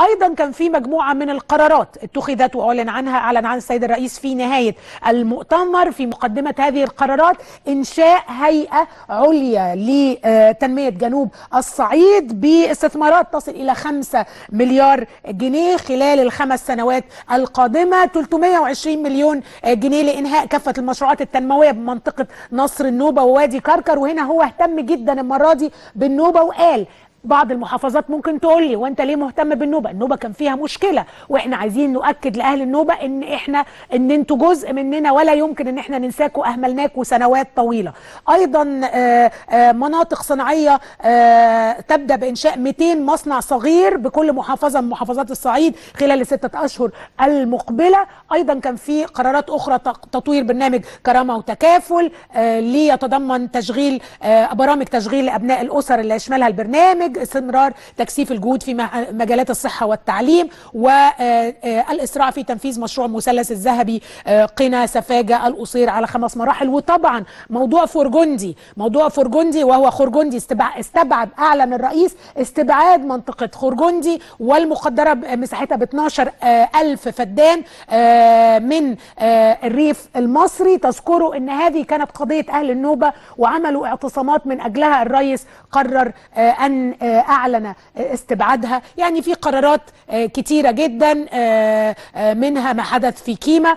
أيضا كان في مجموعة من القرارات اتخذت وأعلن عنها السيد الرئيس في نهاية المؤتمر. في مقدمة هذه القرارات إنشاء هيئة عليا لتنمية جنوب الصعيد باستثمارات تصل إلى 5 مليار جنيه خلال ال5 سنوات القادمة، 320 مليون جنيه لإنهاء كافة المشروعات التنموية بمنطقة نصر النوبة ووادي كركر. وهنا هو اهتم جدا المرة دي بالنوبة وقال بعض المحافظات ممكن تقول لي وانت ليه مهتم بالنوبه؟ النوبه كان فيها مشكله، واحنا عايزين نؤكد لاهل النوبه ان احنا انتوا جزء مننا ولا يمكن ان احنا ننساكوا، اهملناكوا سنوات طويله. ايضا مناطق صناعيه تبدا بانشاء 200 مصنع صغير بكل محافظه من محافظات الصعيد خلال ال6 اشهر المقبله. ايضا كان في قرارات اخرى، تطوير برنامج كرامه وتكافل ليتضمن تشغيل برامج تشغيل ابناء الاسر اللي يشملها البرنامج، استمرار تكثيف الجهود في مجالات الصحة والتعليم، والإسراع في تنفيذ مشروع المثلث الذهبي قنا سفاجة الأصير على 5 مراحل. وطبعا موضوع خور جندي، وهو خور جندي استبعد، أعلن الرئيس استبعاد منطقة خور جندي والمقدرة مساحتها ب 12,000 فدان من الريف المصري. تذكروا أن هذه كانت قضية أهل النوبة وعملوا اعتصامات من أجلها، الرئيس قرر أن أعلن استبعادها. يعني في قرارات كتيرة جدا، منها ما حدث في كيما،